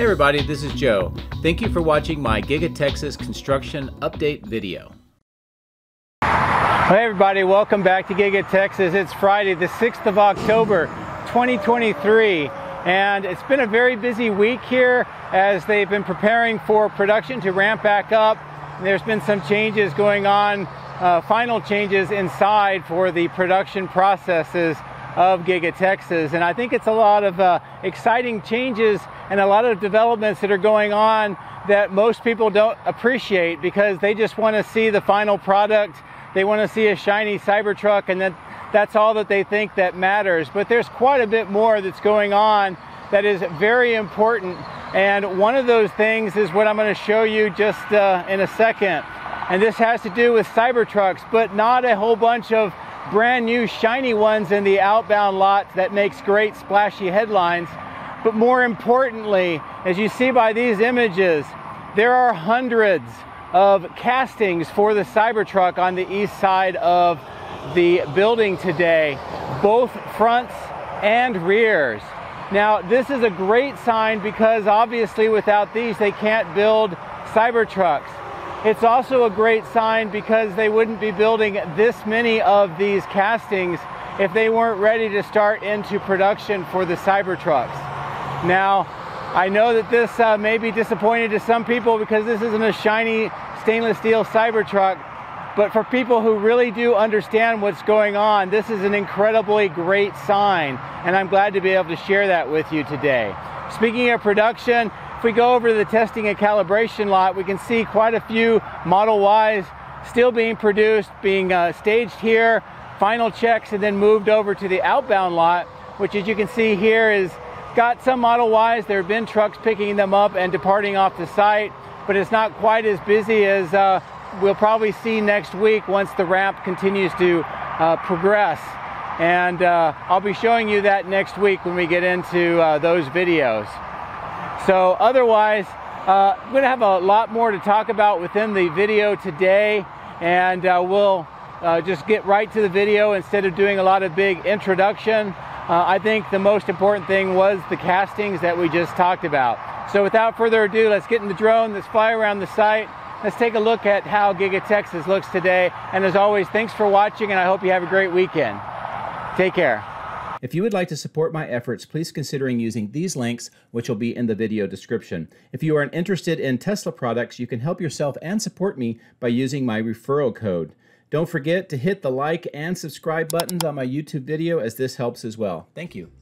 Hey everybody, this is Joe. Thank you for watching my Giga Texas construction update video. Hey everybody, welcome back to Giga Texas. It's Friday the 6th of October, 2023. And it's been a very busy week here as they've been preparing for production to ramp back up. And there's been some changes going on, final changes inside for the production processes of Giga Texas. And I think it's a lot of exciting changes and a lot of developments that are going on that most people don't appreciate because they just want to see the final product. They want to see a shiny Cybertruck, and that's all that they think that matters. But there's quite a bit more that's going on that is very important. And one of those things is what I'm going to show you just in a second. And this has to do with Cybertrucks, but not a whole bunch of brand new shiny ones in the outbound lot that makes great splashy headlines. But more importantly, as you see by these images, there are hundreds of castings for the Cybertruck on the east side of the building today, both fronts and rears. Now, this is a great sign because obviously without these, they can't build Cybertrucks. It's also a great sign because they wouldn't be building this many of these castings if they weren't ready to start into production for the Cybertrucks. Now, I know that this may be disappointing to some people because this isn't a shiny stainless steel Cybertruck, but for people who really do understand what's going on, this is an incredibly great sign, and I'm glad to be able to share that with you today. Speaking of production, if we go over to the testing and calibration lot, we can see quite a few Model Ys still being produced, being staged here, final checks, and then moved over to the outbound lot, which as you can see here is got some Model Ys. There have been trucks picking them up and departing off the site, but it's not quite as busy as we'll probably see next week once the ramp continues to progress. And I'll be showing you that next week when we get into those videos. So otherwise, I'm going to have a lot more to talk about within the video today, and we'll just get right to the video instead of doing a lot of big introduction. I think the most important thing was the castings that we just talked about. So without further ado, let's get in the drone, let's fly around the site, let's take a look at how Giga Texas looks today. And as always, thanks for watching, and I hope you have a great weekend. Take care. If you would like to support my efforts, please consider using these links, which will be in the video description. If you are interested in Tesla products, you can help yourself and support me by using my referral code. Don't forget to hit the like and subscribe buttons on my YouTube video, as this helps as well. Thank you.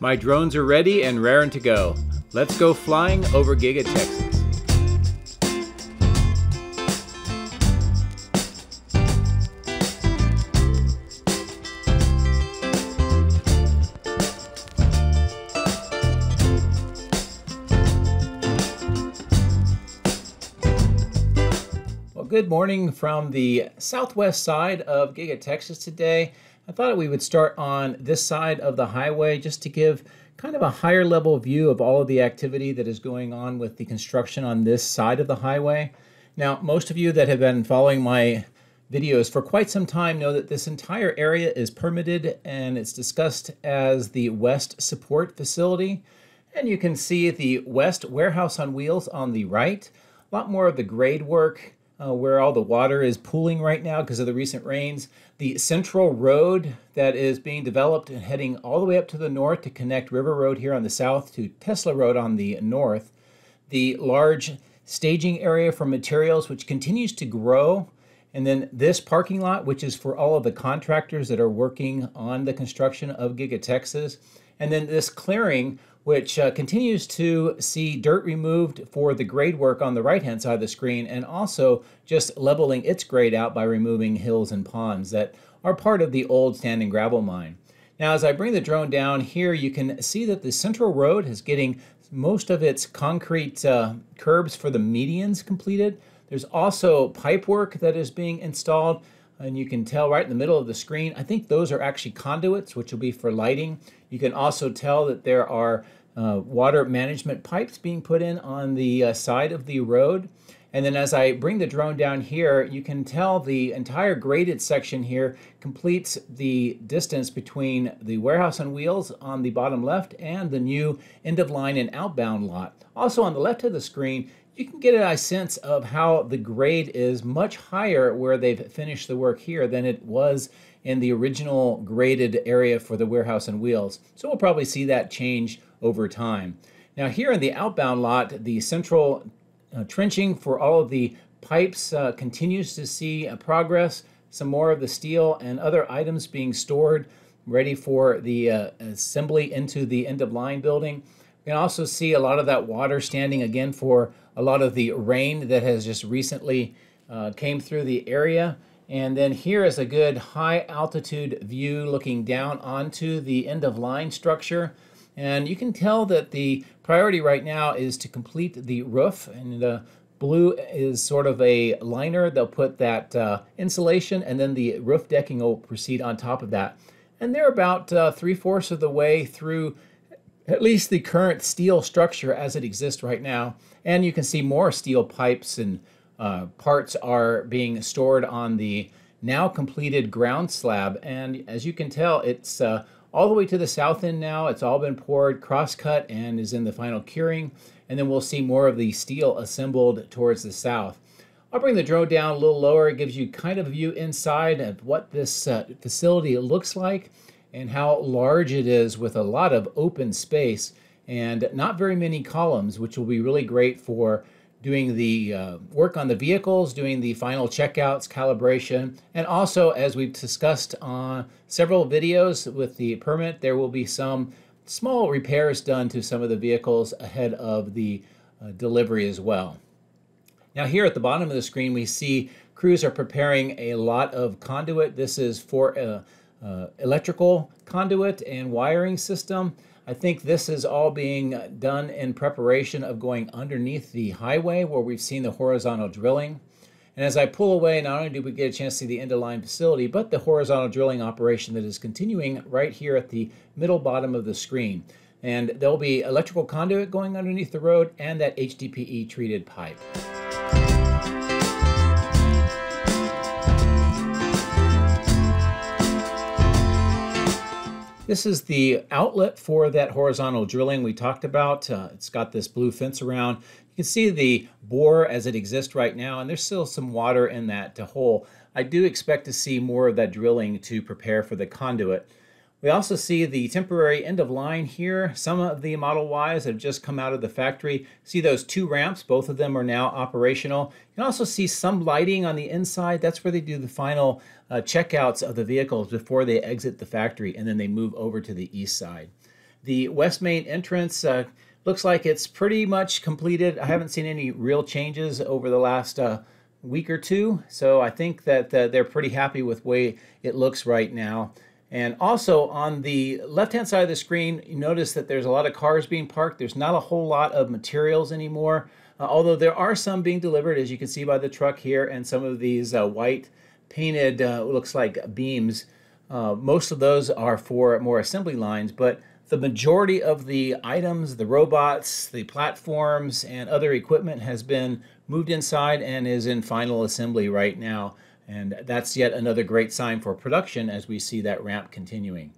My drones are ready and raring to go. Let's go flying over Giga Texas. Good morning from the southwest side of Giga Texas today. I thought we would start on this side of the highway just to give kind of a higher level view of all of the activity that is going on with the construction on this side of the highway. Now, most of you that have been following my videos for quite some time know that this entire area is permitted and it's discussed as the West Support Facility. And you can see the West Warehouse on Wheels on the right. A lot more of the grade work, where all the water is pooling right now because of the recent rains. The Central Road that is being developed and heading all the way up to the north to connect River Road here on the south to Tesla Road on the north. The large staging area for materials, which continues to grow. And then this parking lot, which is for all of the contractors that are working on the construction of Giga Texas. And then this clearing, which continues to see dirt removed for the grade work on the right-hand side of the screen, and also just leveling its grade out by removing hills and ponds that are part of the old sand and gravel mine. Now, as I bring the drone down here, you can see that the Central Road is getting most of its concrete curbs for the medians completed. There's also pipe work that is being installed, and you can tell right in the middle of the screen, I think those are actually conduits, which will be for lighting. You can also tell that there are water management pipes being put in on the side of the road. And then as I bring the drone down here, you can tell the entire graded section here completes the distance between the warehouse on wheels on the bottom left and the new end of line and outbound lot. Also on the left of the screen, you can get a sense of how the grade is much higher where they've finished the work here than it was in the original graded area for the warehouse and wheels. So we'll probably see that change over time. Now here in the outbound lot, the central trenching for all of the pipes continues to see progress. Some more of the steel and other items being stored, ready for the assembly into the end of line building. You can also see a lot of that water standing again for a lot of the rain that has just recently came through the area. And then here is a good high altitude view looking down onto the end of line structure. And you can tell that the priority right now is to complete the roof, and the blue is sort of a liner. They'll put that insulation, and then the roof decking will proceed on top of that. And they're about 3/4 of the way through at least the current steel structure as it exists right now. And you can see more steel pipes and parts are being stored on the now completed ground slab. And as you can tell, it's all the way to the south end now. It's all been poured, cross-cut, and is in the final curing. And then we'll see more of the steel assembled towards the south. I'll bring the drone down a little lower. It gives you kind of a view inside of what this facility looks like and how large it is, with a lot of open space and not very many columns, which will be really great for doing the work on the vehicles, doing the final checkouts, calibration, and also, as we've discussed on several videos with the permit, there will be some small repairs done to some of the vehicles ahead of the delivery as well. Now here at the bottom of the screen, we see crews are preparing a lot of conduit. This is for electrical conduit and wiring system. I think this is all being done in preparation of going underneath the highway where we've seen the horizontal drilling. And as I pull away, not only do we get a chance to see the end of line facility, but the horizontal drilling operation that is continuing right here at the middle bottom of the screen. And there'll be electrical conduit going underneath the road and that HDPE treated pipe. This is the outlet for that horizontal drilling we talked about. It's got this blue fence around. You can see the bore as it exists right now, and there's still some water in that hole. I do expect to see more of that drilling to prepare for the conduit. We also see the temporary end of line here. Some of the Model Ys have just come out of the factory. See those two ramps, both of them are now operational. You can also see some lighting on the inside. That's where they do the final checkouts of the vehicles before they exit the factory, and then they move over to the east side. The west main entrance looks like it's pretty much completed. I haven't seen any real changes over the last week or two, so I think that they're pretty happy with the way it looks right now. And also on the left-hand side of the screen, you notice that there's a lot of cars being parked. There's not a whole lot of materials anymore, although there are some being delivered, as you can see by the truck here, and some of these white painted, looks like beams. Most of those are for more assembly lines, but the majority of the items, the robots, the platforms, and other equipment has been moved inside and is in final assembly right now. And that's yet another great sign for production as we see that ramp continuing.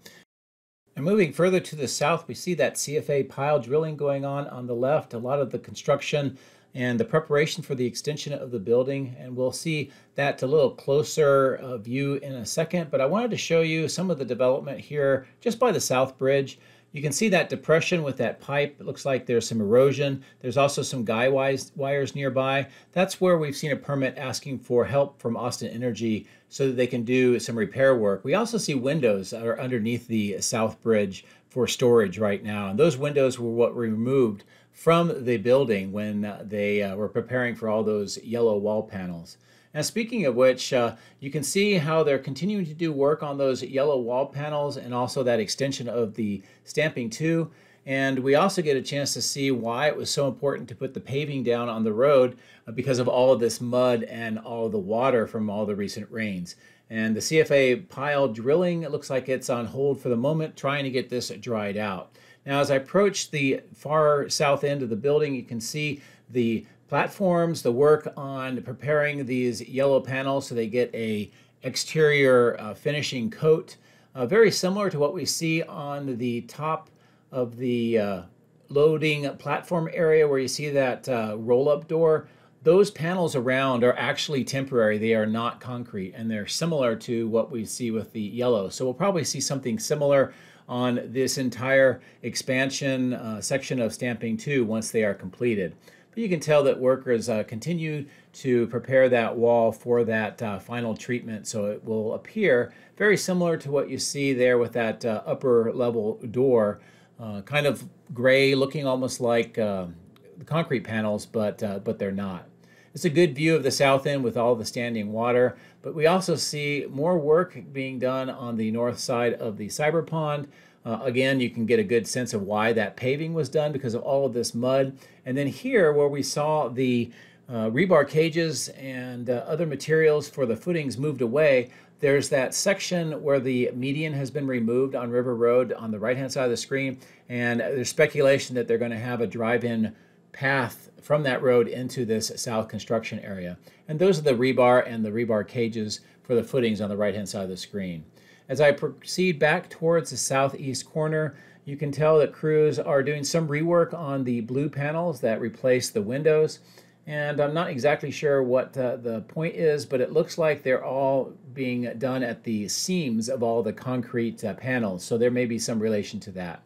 And moving further to the south, we see that CFA pile drilling going on the left, a lot of the construction and the preparation for the extension of the building. And we'll see that a little closer view in a second, but I wanted to show you some of the development here just by the south bridge. You can see that depression with that pipe. It looks like there's some erosion. There's also some guy wires nearby. That's where we've seen a permit asking for help from Austin Energy so that they can do some repair work. We also see windows that are underneath the south bridge for storage right now. And those windows were what were removed from the building when they were preparing for all those yellow wall panels. Now, speaking of which, you can see how they're continuing to do work on those yellow wall panels and also that extension of the stamping too. And we also get a chance to see why it was so important to put the paving down on the road because of all of this mud and all the water from all the recent rains. And the CFA pile drilling, it looks like it's on hold for the moment, trying to get this dried out. Now, as I approach the far south end of the building, you can see the platforms, the work on preparing these yellow panels so they get a exterior finishing coat, very similar to what we see on the top of the loading platform area where you see that roll-up door. Those panels around are actually temporary. They are not concrete, and they're similar to what we see with the yellow. So we'll probably see something similar on this entire expansion section of stamping 2 once they are completed. But you can tell that workers continue to prepare that wall for that final treatment, so it will appear very similar to what you see there with that upper level door, kind of gray looking, almost like the concrete panels, but they're not. It's a good view of the south end with all the standing water, but we also see more work being done on the north side of the cyber pond. Again, you can get a good sense of why that paving was done, because of all of this mud. And then here, where we saw the rebar cages and other materials for the footings moved away, there's that section where the median has been removed on River Road on the right-hand side of the screen, and there's speculation that they're going to have a drive-in path from that road into this south construction area. And those are the rebar and the rebar cages for the footings on the right-hand side of the screen. As I proceed back towards the southeast corner, you can tell that crews are doing some rework on the blue panels that replace the windows. And I'm not exactly sure what the point is, but it looks like they're all being done at the seams of all the concrete panels. So there may be some relation to that.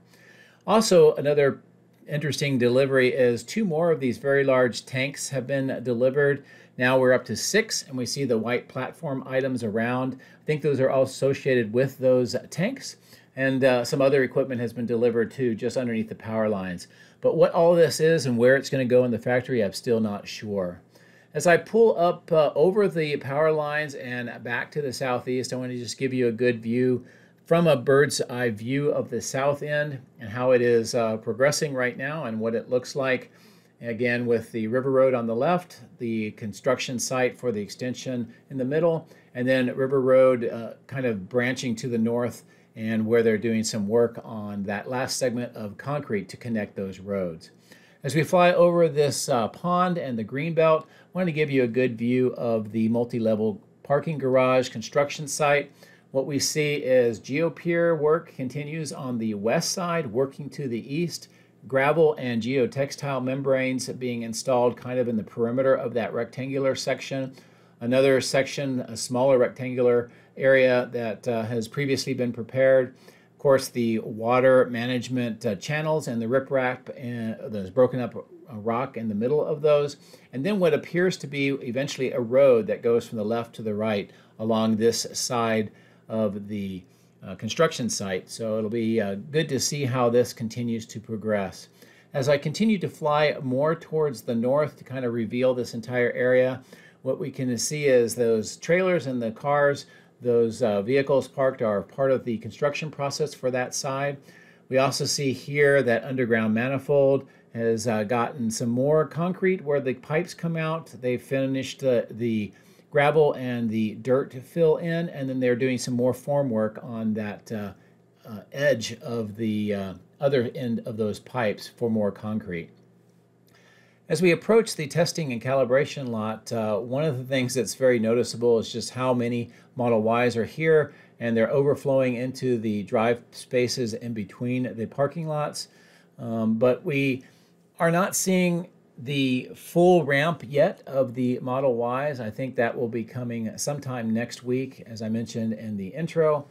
Also, another interesting delivery is 2 more of these very large tanks have been delivered. Now we're up to 6, and we see the white platform items around. I think those are all associated with those tanks, and some other equipment has been delivered too, just underneath the power lines. But what all this is and where it's going to go in the factory, I'm still not sure. As I pull up over the power lines and back to the southeast, I want to just give you a good view from a bird's eye view of the south end and how it is progressing right now and what it looks like. Again, with the River Road on the left, the construction site for the extension in the middle, and then River Road kind of branching to the north, and where they're doing some work on that last segment of concrete to connect those roads. As we fly over this pond and the green belt, I wanted to give you a good view of the multi-level parking garage construction site. What we see is geopier work continues on the west side, working to the east, gravel and geotextile membranes being installed kind of in the perimeter of that rectangular section. Another section, a smaller rectangular area that has previously been prepared. Of course, the water management channels and the riprap and those broken up rock in the middle of those. And then what appears to be eventually a road that goes from the left to the right along this side of the construction site. So it'll be good to see how this continues to progress. As I continue to fly more towards the north to kind of reveal this entire area, what we can see is those trailers and the cars, those vehicles parked are part of the construction process for that side. We also see here that underground manifold has gotten some more concrete where the pipes come out. They finished the gravel and the dirt to fill in, and then they're doing some more formwork on that edge of the other end of those pipes for more concrete. As we approach the testing and calibration lot, one of the things that's very noticeable is just how many Model Ys are here, and they're overflowing into the drive spaces in between the parking lots. But we are not seeing the full ramp yet of the Model Ys. I think that will be coming sometime next week, as I mentioned in the intro.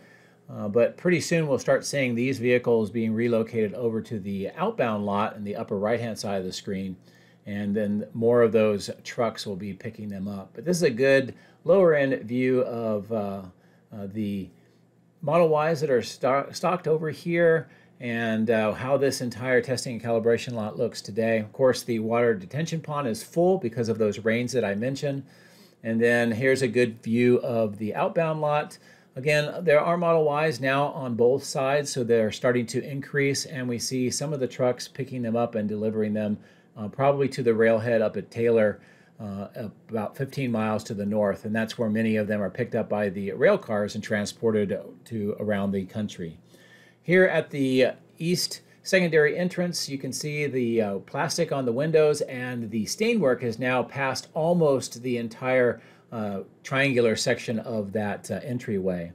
But pretty soon we'll start seeing these vehicles being relocated over to the outbound lot in the upper right-hand side of the screen. And then more of those trucks will be picking them up. But this is a good lower-end view of the Model Ys that are stocked over here and how this entire testing and calibration lot looks today. Of course, the water detention pond is full because of those rains that I mentioned. And then here's a good view of the outbound lot. Again, there are Model Ys now on both sides, so they're starting to increase. And we see some of the trucks picking them up and delivering them probably to the railhead up at Taylor, about 15 miles to the north, and that's where many of them are picked up by the rail cars and transported to around the country. Here at the east Secondary entrance, you can see the plastic on the windows, and the stainwork has now passed almost the entire triangular section of that entryway.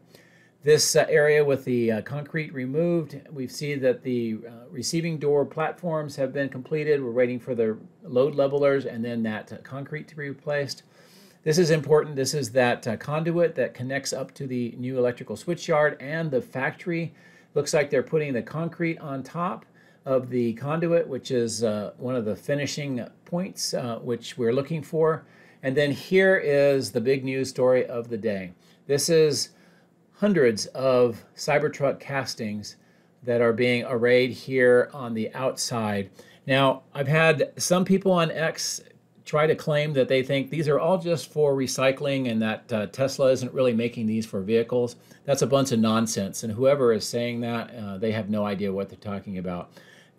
This area with the concrete removed, we see that the receiving door platforms have been completed. We're waiting for the load levelers and then that concrete to be replaced. This is important. This is that conduit that connects up to the new electrical switchyard and the factory. Looks like they're putting the concrete on top of the conduit, which is one of the finishing points which we're looking for. And then here is the big news story of the day. This is hundreds of Cybertruck castings that are being arrayed here on the outside. Now, I've had some people on X try to claim that they think these are all just for recycling and that Tesla isn't really making these for vehicles. That's a bunch of nonsense, and whoever is saying that, they have no idea what they're talking about.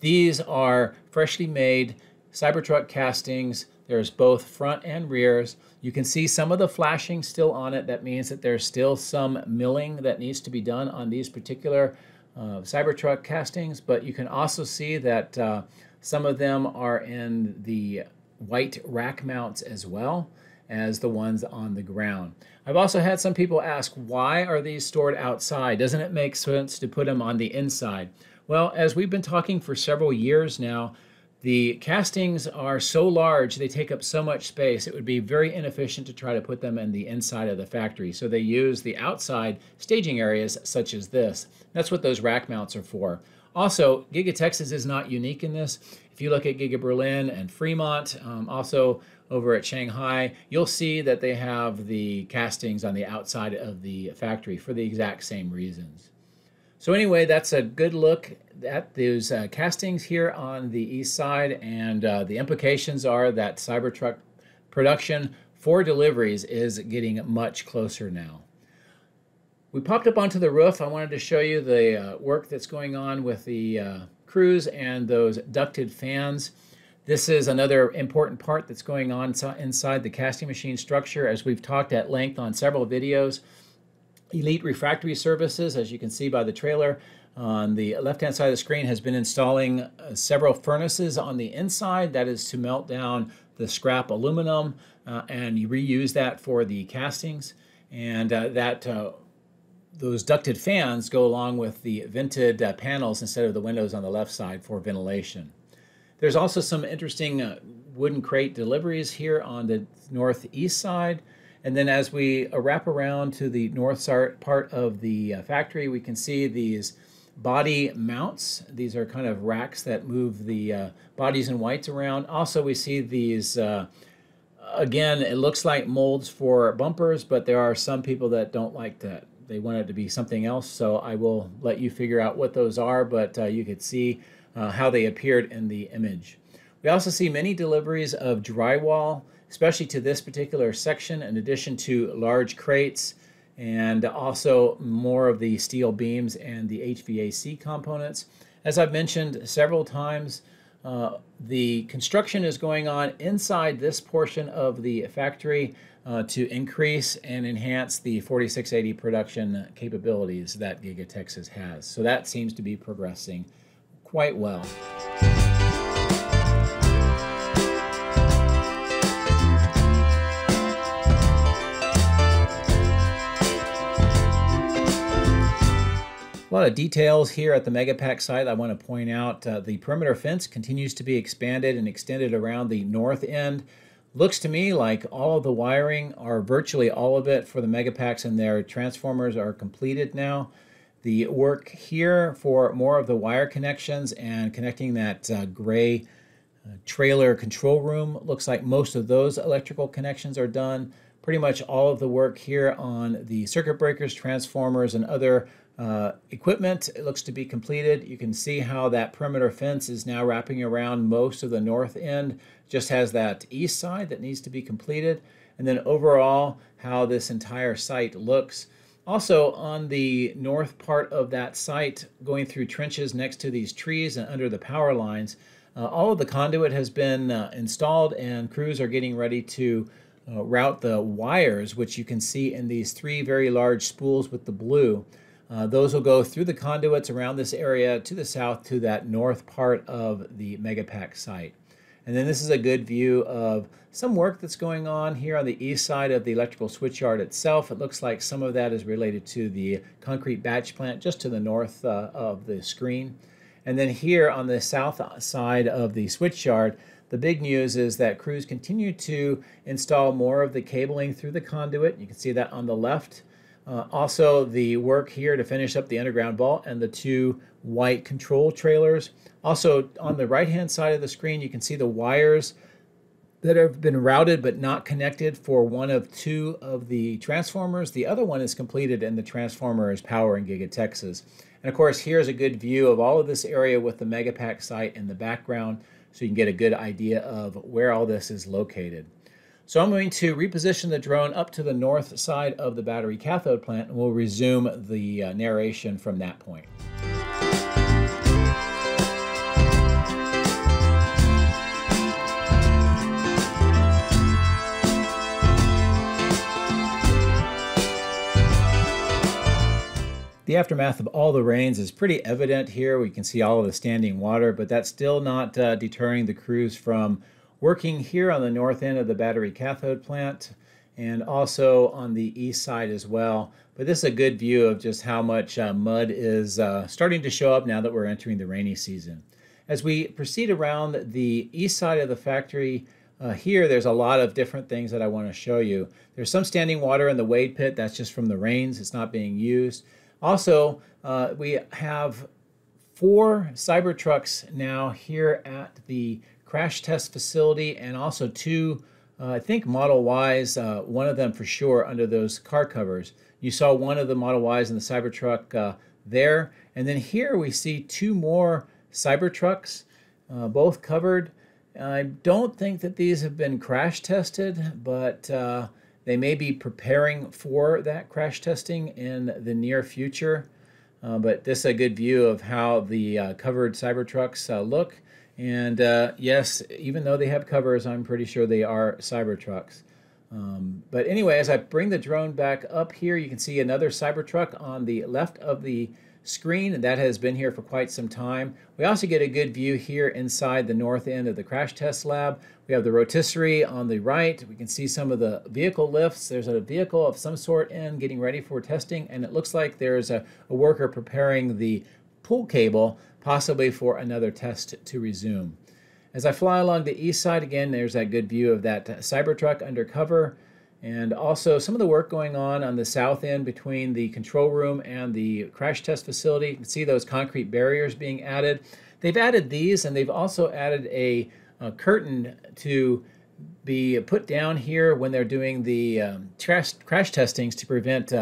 These are freshly made Cybertruck castings. There's both front and rears. You can see some of the flashing still on it. That means that there's still some milling that needs to be done on these particular Cybertruck castings, but you can also see that some of them are in the white rack mounts as well as the ones on the ground. I've also had some people ask, why are these stored outside? Doesn't it make sense to put them on the inside? Well, as we've been talking for several years now, the castings are so large, they take up so much space, it would be very inefficient to try to put them in the inside of the factory. So they use the outside staging areas such as this. That's what those rack mounts are for. Also, Giga Texas is not unique in this. If you look at Giga Berlin and Fremont, also over at Shanghai, you'll see that they have the castings on the outside of the factory for the exact same reasons. So anyway, that's a good look at those castings here on the east side, and the implications are that Cybertruck production for deliveries is getting much closer now. We popped up onto the roof. I wanted to show you the work that's going on with the crews and those ducted fans. This is another important part that's going on inside the casting machine structure, as we've talked at length on several videos. Elite Refractory Services, as you can see by the trailer on the left-hand side of the screen, has been installing several furnaces on the inside. That is to melt down the scrap aluminum and you reuse that for the castings. And those ducted fans go along with the vented panels instead of the windows on the left side for ventilation. There's also some interesting wooden crate deliveries here on the northeast side. And then as we wrap around to the north part of the factory, we can see these body mounts. These are kind of racks that move the bodies and whites around. Also, we see these, again, it looks like molds for bumpers, but there are some people that don't like that. They want it to be something else, so I will let you figure out what those are, but you could see how they appeared in the image. We also see many deliveries of drywall, especially to this particular section, in addition to large crates and also more of the steel beams and the HVAC components. As I've mentioned several times, the construction is going on inside this portion of the factory to increase and enhance the 4680 production capabilities that Giga Texas has. So that seems to be progressing quite well. A lot of details here at the Megapack site I want to point out. The perimeter fence continues to be expanded and extended around the north end. Looks to me like all of the wiring, or virtually all of it, for the Megapacks and their transformers are completed now. The work here for more of the wire connections and connecting that gray trailer control room, looks like most of those electrical connections are done. Pretty much all of the work here on the circuit breakers, transformers, and other equipment, it looks to be completed. You can see how that perimeter fence is now wrapping around most of the north end, just has that east side that needs to be completed, and then overall how this entire site looks. Also on the north part of that site, going through trenches next to these trees and under the power lines, all of the conduit has been installed, and crews are getting ready to route the wires, which you can see in these three very large spools with the blue. Those will go through the conduits around this area to the south to that north part of the Megapack site. And then this is a good view of some work that's going on here on the east side of the electrical switchyard itself. It looks like some of that is related to the concrete batch plant just to the north of the screen. And then here on the south side of the switchyard, the big news is that crews continue to install more of the cabling through the conduit. You can see that on the left. Also, the work here to finish up the underground vault and the two white control trailers. Also, on the right-hand side of the screen, you can see the wires that have been routed but not connected for one of two of the transformers. The other one is completed, and the transformer is powering Giga Texas. And, of course, here's a good view of all of this area with the Megapack site in the background, so you can get a good idea of where all this is located. So I'm going to reposition the drone up to the north side of the battery cathode plant, and we'll resume the narration from that point. The aftermath of all the rains is pretty evident here. We can see all of the standing water, but that's still not deterring the crews from working here on the north end of the battery cathode plant and also on the east side as well. But this is a good view of just how much mud is starting to show up now that we're entering the rainy season. As we proceed around the east side of the factory, here there's a lot of different things that I want to show you. There's some standing water in the wade pit. That's just from the rains. It's not being used. Also, we have 4 Cybertrucks now here at the crash test facility, and also 2, I think, Model Ys, one of them for sure, under those car covers. You saw one of the Model Ys in the Cybertruck there. And then here we see 2 more Cybertrucks, both covered. I don't think that these have been crash tested, but they may be preparing for that crash testing in the near future. But this is a good view of how the covered Cybertrucks look. And yes, even though they have covers, I'm pretty sure they are Cybertrucks. But anyway, as I bring the drone back up here, you can see another Cybertruck on the left of the screen, and that has been here for quite some time. We also get a good view here inside the north end of the crash test lab. We have the rotisserie on the right. We can see some of the vehicle lifts. There's a vehicle of some sort in getting ready for testing, and it looks like there's a worker preparing the pull cable, possibly for another test to resume. As I fly along the east side again, there's that good view of that Cybertruck undercover, and also some of the work going on the south end between the control room and the crash test facility. You can see those concrete barriers being added. They've added these, and they've also added a curtain to be put down here when they're doing the crash testings to prevent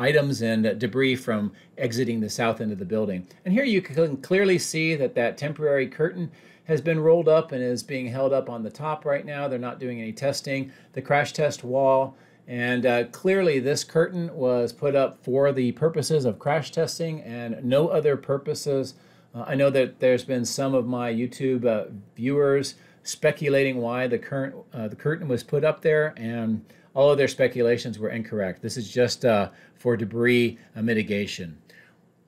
items and debris from exiting the south end of the building. And here you can clearly see that that temporary curtain has been rolled up and is being held up on the top right now. They're not doing any testing. The crash test wall, and clearly this curtain was put up for the purposes of crash testing and no other purposes. I know that there's been some of my YouTube viewers speculating why the curtain was put up there, and all of their speculations were incorrect. This is just for debris mitigation.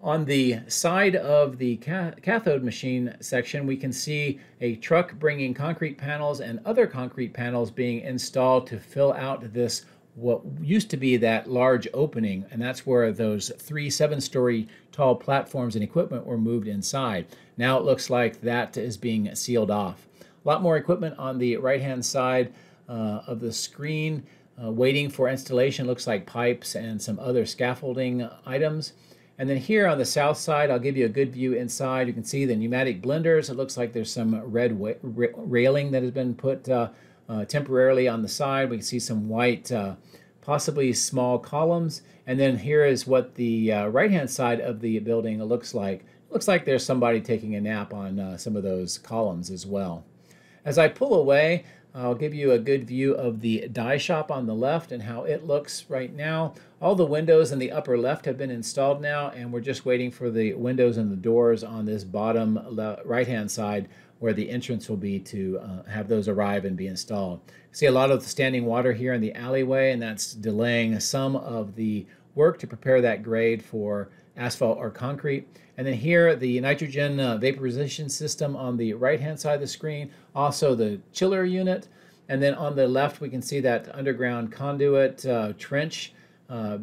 On the side of the cathode machine section, we can see a truck bringing concrete panels and other concrete panels being installed to fill out this, what used to be that large opening, and that's where those 3 7-story tall platforms and equipment were moved inside. Now it looks like that is being sealed off. A lot more equipment on the right-hand side of the screen, waiting for installation. Looks like pipes and some other scaffolding items. And then here on the south side, I'll give you a good view inside. You can see the pneumatic blenders. It looks like there's some red railing that has been put temporarily on the side. We can see some white, possibly small columns. And then here is what the right-hand side of the building looks like. It looks like there's somebody taking a nap on some of those columns as well. As I pull away, I'll give you a good view of the die shop on the left and how it looks right now. All the windows in the upper left have been installed now, and we're just waiting for the windows and the doors on this bottom right-hand side where the entrance will be to have those arrive and be installed. See a lot of the standing water here in the alleyway, and that's delaying some of the work to prepare that grade for asphalt or concrete. And then here, the nitrogen vaporization system on the right-hand side of the screen, also the chiller unit. And then on the left, we can see that underground conduit trench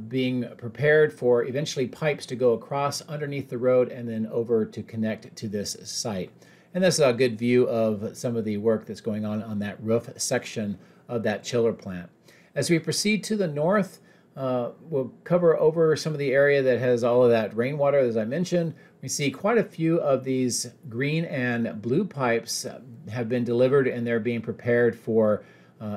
being prepared for eventually pipes to go across underneath the road and then over to connect to this site. And this is a good view of some of the work that's going on that roof section of that chiller plant. As we proceed to the north, we'll cover over some of the area that has all of that rainwater, as I mentioned. We see quite a few of these green and blue pipes have been delivered, and they're being prepared for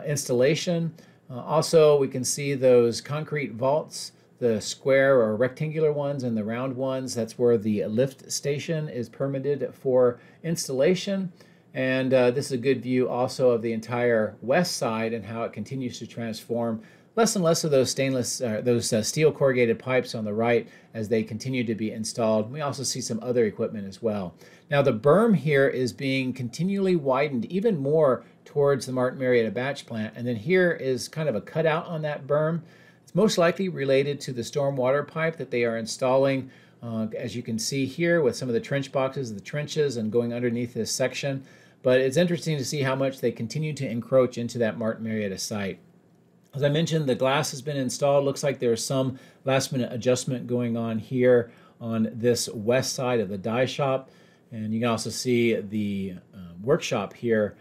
installation. Also, we can see those concrete vaults, the square or rectangular ones and the round ones. That's where the lift station is permitted for installation. And this is a good view also of the entire west side and how it continues to transform. Less and less of those steel corrugated pipes on the right as they continue to be installed. We also see some other equipment as well. Now the berm here is being continually widened even more towards the Martin Marietta batch plant. And then here is kind of a cutout on that berm. It's most likely related to the stormwater pipe that they are installing, as you can see here with some of the trench boxes, the trenches, and going underneath this section. But it's interesting to see how much they continue to encroach into that Martin Marietta site. As I mentioned, the glass has been installed. Looks like there's some last-minute adjustment going on here on this west side of the die shop. And you can also see the workshop here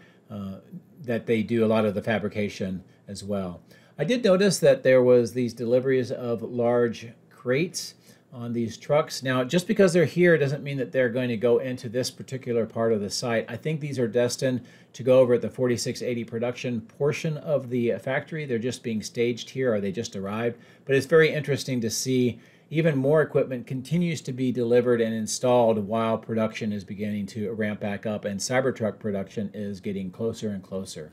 that they do a lot of the fabrication as well. I did notice that there was these deliveries of large crates on these trucks. Now, just because they're here doesn't mean that they're going to go into this particular part of the site. I think these are destined to go over at the 4680 production portion of the factory. They're just being staged here, or they just arrived. But it's very interesting to see even more equipment continues to be delivered and installed while production is beginning to ramp back up, and Cybertruck production is getting closer and closer.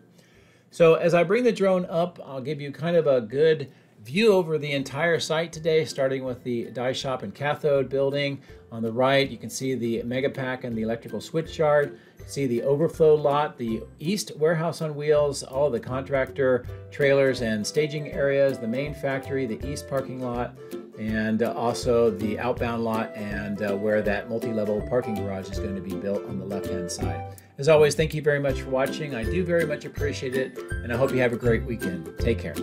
So as I bring the drone up, I'll give you kind of a good view over the entire site today, starting with the die shop and cathode building. On the right, you can see the Megapack and the electrical switch yard. You can see the overflow lot, the east warehouse on wheels, all the contractor trailers and staging areas, the main factory, the east parking lot, and also the outbound lot, and where that multi-level parking garage is going to be built on the left-hand side. As always, thank you very much for watching. I do very much appreciate it, and I hope you have a great weekend. Take care.